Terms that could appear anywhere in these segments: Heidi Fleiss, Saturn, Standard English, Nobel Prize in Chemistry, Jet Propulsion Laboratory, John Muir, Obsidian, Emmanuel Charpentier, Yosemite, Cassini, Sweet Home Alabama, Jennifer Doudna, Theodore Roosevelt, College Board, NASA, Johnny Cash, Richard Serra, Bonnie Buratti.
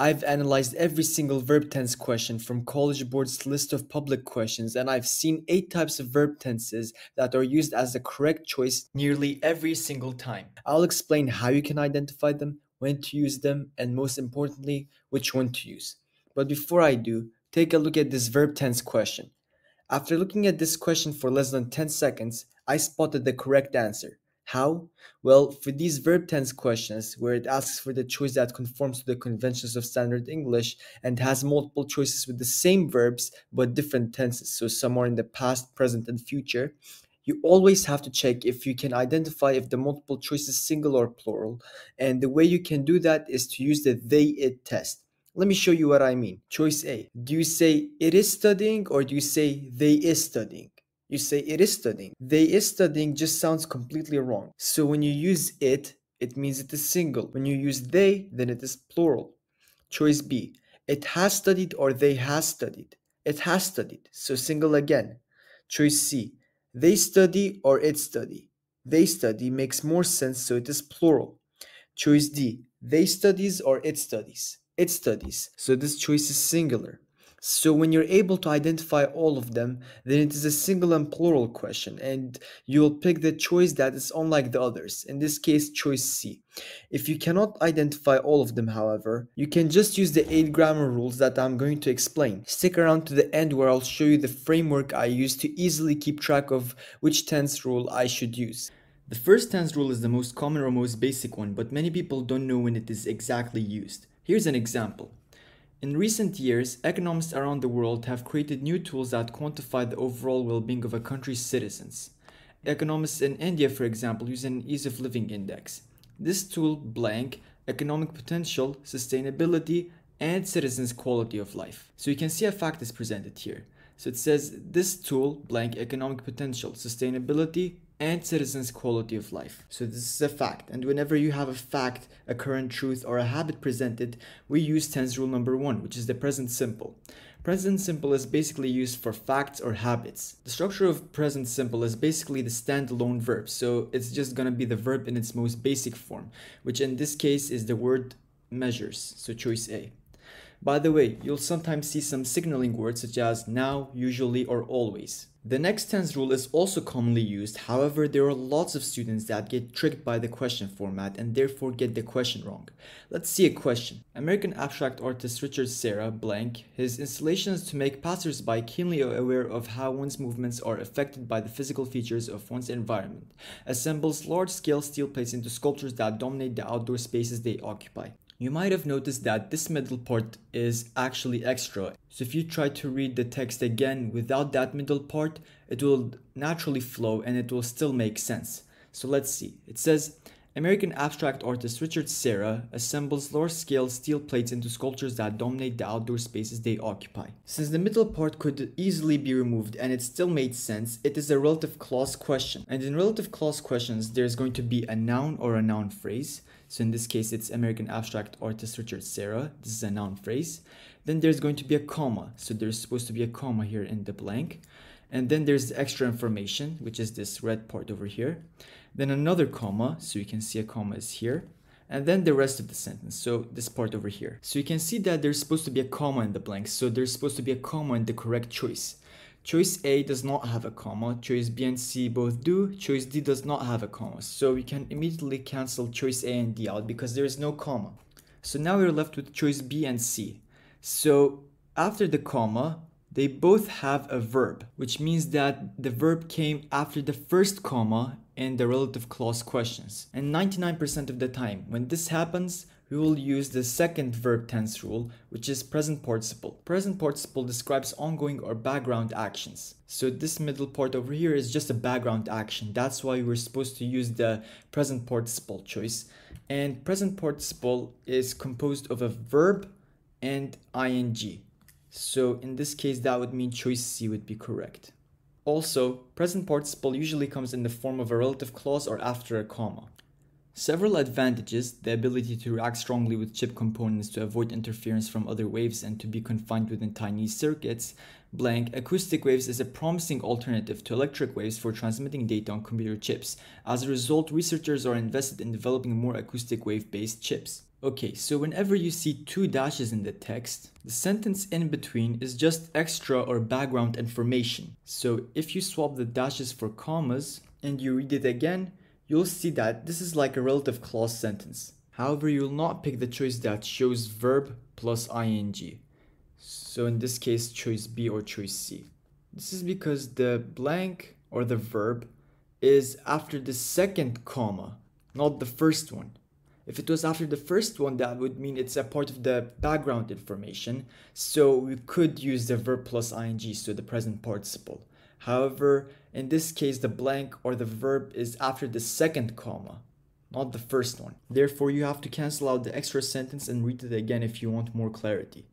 I've analyzed every single verb tense question from College Board's list of public questions, and I've seen 8 types of verb tenses that are used as the correct choice nearly every single time. I'll explain how you can identify them, when to use them, and most importantly, which one to use. But before I do, take a look at this verb tense question. After looking at this question for less than 10 seconds, I spotted the correct answer. How? Well, for these verb tense questions, where it asks for the choice that conforms to the conventions of standard English and has multiple choices with the same verbs but different tenses, so some are in the past, present, and future, you always have to check if you can identify if the multiple choice is single or plural, and the way you can do that is to use the they/it test. Let me show you what I mean. Choice A. Do you say it is studying or do you say they is studying? You say it is studying. They is studying just sounds completely wrong. So when you use it, it means it is single. When you use they, then it is plural. Choice B. It has studied or they has studied. It has studied. So single again. Choice C. They study or it study. They study makes more sense, so it is plural. Choice D. They studies or it studies. It studies. So this choice is singular. So when you're able to identify all of them, then it is a single and plural question, and you'll pick the choice that is unlike the others, in this case choice C. If you cannot identify all of them, however, you can just use the 8 grammar rules that I'm going to explain. Stick around to the end where I'll show you the framework I use to easily keep track of which tense rule I should use. The first tense rule is the most common or most basic one, but many people don't know when it is exactly used. Here's an example. In recent years, economists around the world have created new tools that quantify the overall well-being of a country's citizens. Economists in India, for example, use an ease of living index. This tool blank economic potential, sustainability, and citizens' quality of life. So you can see a fact is presented here. So it says this tool blank economic potential, sustainability, and citizens' quality of life. So this is a fact, and whenever you have a fact, a current truth, or a habit presented, we use tense rule number 1, which is the present simple. Present simple is basically used for facts or habits. The structure of present simple is basically the standalone verb, so it's just gonna be the verb in its most basic form, which in this case is the word measures, so choice A. By the way, you'll sometimes see some signaling words such as now, usually, or always. The next tense rule is also commonly used, however, there are lots of students that get tricked by the question format and therefore get the question wrong. Let's see a question. American abstract artist Richard Serra, blank, his installation is to make passersby keenly aware of how one's movements are affected by the physical features of one's environment, assembles large-scale steel plates into sculptures that dominate the outdoor spaces they occupy. You might have noticed that this middle part is actually extra, so if you try to read the text again without that middle part, it will naturally flow and it will still make sense. So let's see. It says, American abstract artist Richard Serra assembles large-scale steel plates into sculptures that dominate the outdoor spaces they occupy. Since the middle part could easily be removed and it still made sense, it is a relative clause question. And in relative clause questions, there's going to be a noun or a noun phrase. So in this case, it's American abstract artist Richard Serra. This is a noun phrase. Then there's going to be a comma. So there's supposed to be a comma here in the blank. And then there's the extra information, which is this red part over here. Then another comma. So you can see a comma is here. And then the rest of the sentence. So this part over here. So you can see that there's supposed to be a comma in the blank. So there's supposed to be a comma in the correct choice. Choice A does not have a comma, choice B and C both do, choice D does not have a comma. So we can immediately cancel choice A and D out because there is no comma. So now we're left with choice B and C. So after the comma, they both have a verb, which means that the verb came after the first comma in the relative clause questions. And 99% of the time, when this happens, we will use the second verb tense rule, which is present participle. Present participle describes ongoing or background actions. So this middle part over here is just a background action. That's why we're supposed to use the present participle choice. And present participle is composed of a verb and ing. So in this case, that would mean choice C would be correct. Also, present participle usually comes in the form of a relative clause or after a comma. Several advantages: the ability to react strongly with chip components to avoid interference from other waves and to be confined within tiny circuits. Blank, acoustic waves is a promising alternative to electric waves for transmitting data on computer chips. As a result, researchers are invested in developing more acoustic wave-based chips. Okay, so whenever you see two dashes in the text, the sentence in between is just extra or background information. So if you swap the dashes for commas and you read it again, you'll see that this is like a relative clause sentence. However, you'll not pick the choice that shows verb plus ing. So in this case, choice B or choice C. This is because the blank or the verb is after the second comma, not the first one. If it was after the first one, that would mean it's a part of the background information. So we could use the verb plus ing, so the present participle. However, in this case, the blank or the verb is after the second comma, not the first one. Therefore, you have to cancel out the extra sentence and read it again if you want more clarity.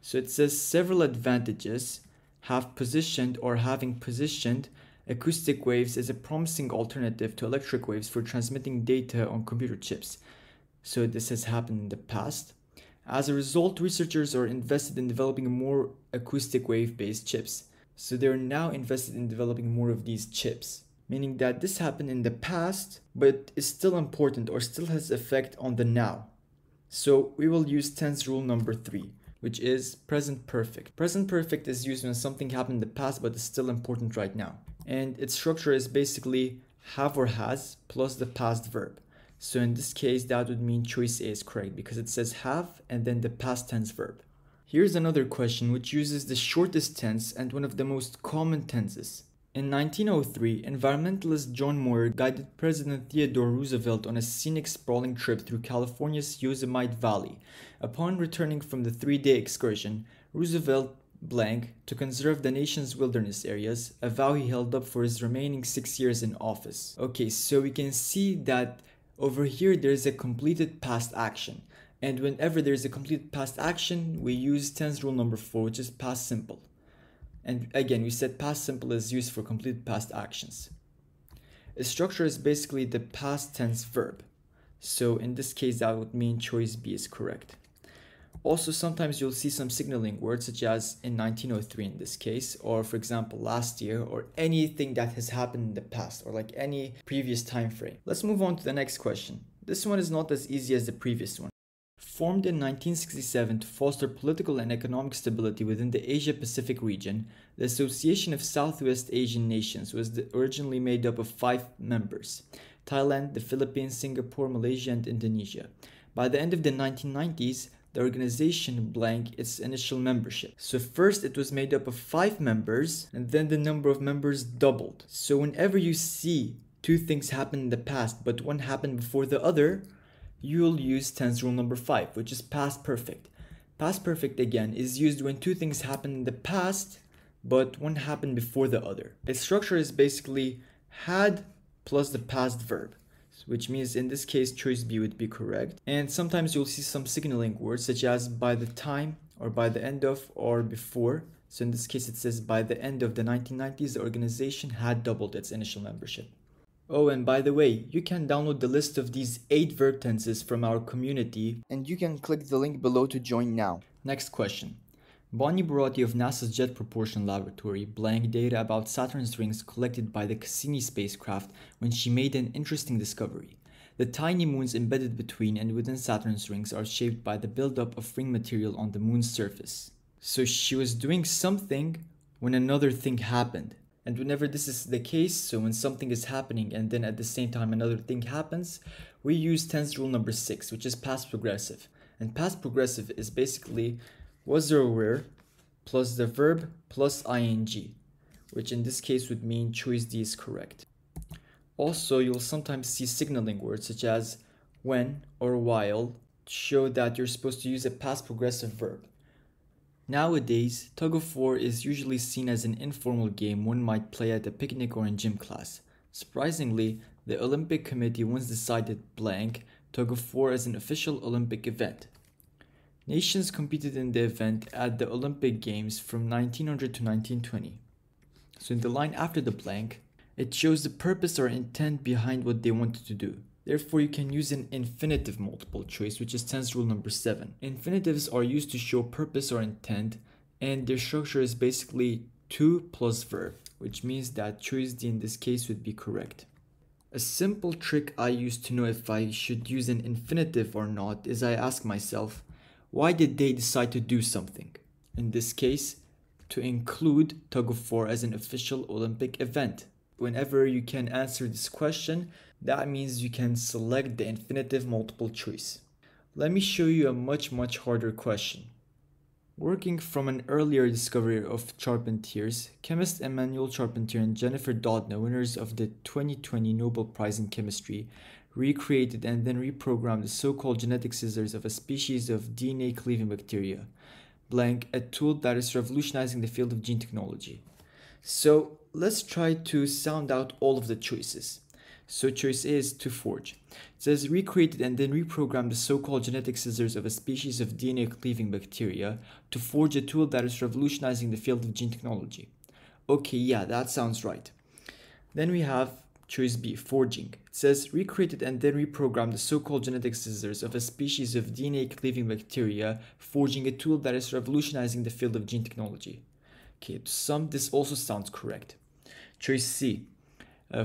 So it says several advantages have positioned or having positioned acoustic waves is a promising alternative to electric waves for transmitting data on computer chips. So this has happened in the past. As a result, researchers are invested in developing more acoustic wave-based chips. So they're now invested in developing more of these chips, meaning that this happened in the past, but is still important or still has effect on the now. So we will use tense rule number 3, which is present perfect. Present perfect is used when something happened in the past, but is still important right now. And its structure is basically have or has plus the past verb. So in this case, that would mean choice A is correct because it says have and then the past tense verb. Here's another question which uses the shortest tense and one of the most common tenses. In 1903, environmentalist John Muir guided President Theodore Roosevelt on a scenic sprawling trip through California's Yosemite Valley. Upon returning from the three-day excursion, Roosevelt blank to conserve the nation's wilderness areas, a vow he held up for his remaining 6 years in office. Okay, so we can see that over here there is a completed past action. And whenever there is a completed past action, we use tense rule number 4, which is past simple. And again, we said past simple is used for completed past actions. Its structure is basically the past tense verb. So in this case, that would mean choice B is correct. Also, sometimes you'll see some signaling words, such as in 1903 in this case, or for example last year, or anything that has happened in the past, or like any previous time frame. Let's move on to the next question. This one is not as easy as the previous one. Formed in 1967 to foster political and economic stability within the Asia-Pacific region, the Association of Southwest Asian Nations was originally made up of 5 members: Thailand, the Philippines, Singapore, Malaysia, and Indonesia. By the end of the 1990s, the organization blank its initial membership. So first it was made up of 5 members, and then the number of members doubled. So whenever you see two things happen in the past, but one happened before the other, you'll use tense rule number 5, which is past perfect. Past perfect again is used when two things happen in the past, but one happened before the other. Its structure is basically had plus the past verb, which means in this case choice B would be correct. And sometimes you'll see some signaling words such as by the time, or by the end of, or before. So in this case it says by the end of the 1990s, the organization had doubled its initial membership. Oh, and by the way, you can download the list of these 8 verb tenses from our community, and you can click the link below to join now. Next question. Bonnie Buratti of NASA's Jet Propulsion Laboratory blank data about Saturn's rings collected by the Cassini spacecraft when she made an interesting discovery. The tiny moons embedded between and within Saturn's rings are shaped by the buildup of ring material on the moon's surface. So she was doing something when another thing happened. And whenever this is the case, so when something is happening and then at the same time another thing happens, we use tense rule number 6, which is past progressive. And past progressive is basically was or were plus the verb plus ing, which in this case would mean choice D is correct. Also, you'll sometimes see signaling words such as when or while to show that you're supposed to use a past progressive verb. Nowadays, tug of war is usually seen as an informal game one might play at a picnic or in gym class. Surprisingly, the Olympic Committee once decided blank tug of war as an official Olympic event. Nations competed in the event at the Olympic Games from 1900 to 1920. So in the line after the blank, it shows the purpose or intent behind what they wanted to do. Therefore, you can use an infinitive multiple choice, which is tense rule number 7. Infinitives are used to show purpose or intent, and their structure is basically to plus verb, which means that choice D in this case would be correct. A simple trick I use to know if I should use an infinitive or not is I ask myself, why did they decide to do something? In this case, to include tug of war as an official Olympic event. Whenever you can answer this question, that means you can select the infinitive multiple choice. Let me show you a much harder question. Working from an earlier discovery of Charpentier's, chemists Emmanuel Charpentier and Jennifer Doudna, winners of the 2020 Nobel Prize in Chemistry, recreated and then reprogrammed the so-called genetic scissors of a species of DNA-cleaving bacteria, blank, a tool that is revolutionizing the field of gene technology. So let's try to sound out all of the choices. So choice A is to forge. It says recreated and then reprogrammed the so-called genetic scissors of a species of DNA cleaving bacteria to forge a tool that is revolutionizing the field of gene technology. Okay, yeah, that sounds right. Then we have choice B, forging. It says recreated and then reprogrammed the so-called genetic scissors of a species of DNA cleaving bacteria forging a tool that is revolutionizing the field of gene technology. Okay, to sum, this also sounds correct. Choice C.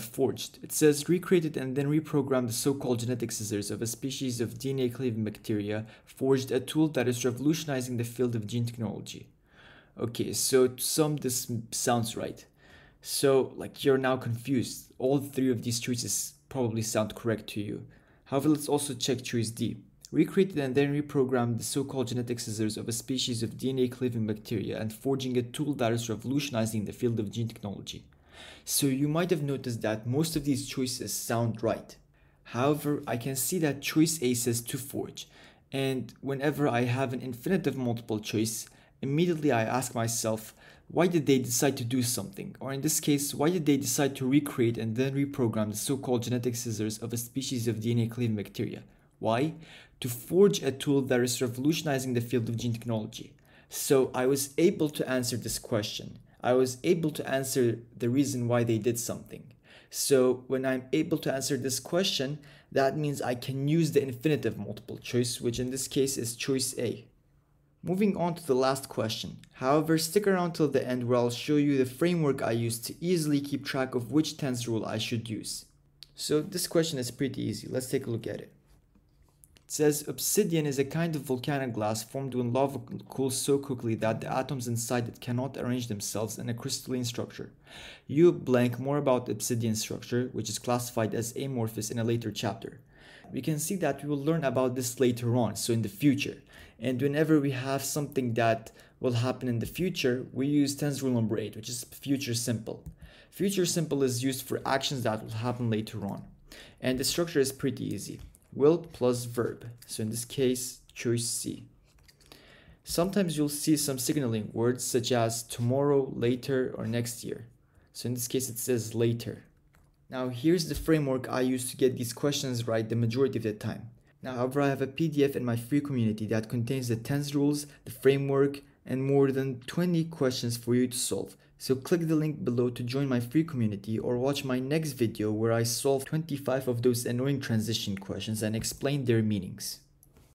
Forged. It says recreated and then reprogrammed the so-called genetic scissors of a species of DNA cleaving bacteria forged a tool that is revolutionizing the field of gene technology. Okay, so to sum, this sounds right. So, like, you're now confused. All three of these choices probably sound correct to you. However, let's also check choice D. Recreated and then reprogrammed the so-called genetic scissors of a species of DNA cleaving bacteria and forging a tool that is revolutionizing the field of gene technology. So you might have noticed that most of these choices sound right. However, I can see that choice A says to forge, and whenever I have an infinitive multiple choice, immediately I ask myself, why did they decide to do something? Or in this case, why did they decide to recreate and then reprogram the so-called genetic scissors of a species of DNA cleaving bacteria? Why? To forge a tool that is revolutionizing the field of gene technology. So I was able to answer this question. I was able to answer the reason why they did something. So when I'm able to answer this question, that means I can use the infinitive multiple choice, which in this case is choice A. Moving on to the last question. However, stick around till the end where I'll show you the framework I use to easily keep track of which tense rule I should use. So this question is pretty easy. Let's take a look at it. It says, obsidian is a kind of volcanic glass formed when lava cools so quickly that the atoms inside it cannot arrange themselves in a crystalline structure. You blank more about obsidian structure, which is classified as amorphous in a later chapter. We can see that we will learn about this later on, so in the future. And whenever we have something that will happen in the future, we use tense rule number 8, which is future simple. Future simple is used for actions that will happen later on. And the structure is pretty easy. Will plus verb, so in this case, choice C. Sometimes you'll see some signaling words such as tomorrow, later, or next year. So in this case, it says later. Now here's the framework I use to get these questions right the majority of the time. Now, however, I have a PDF in my free community that contains the tense rules, the framework, and more than 20 questions for you to solve. So click the link below to join my free community or watch my next video where I solve 25 of those annoying transition questions and explain their meanings.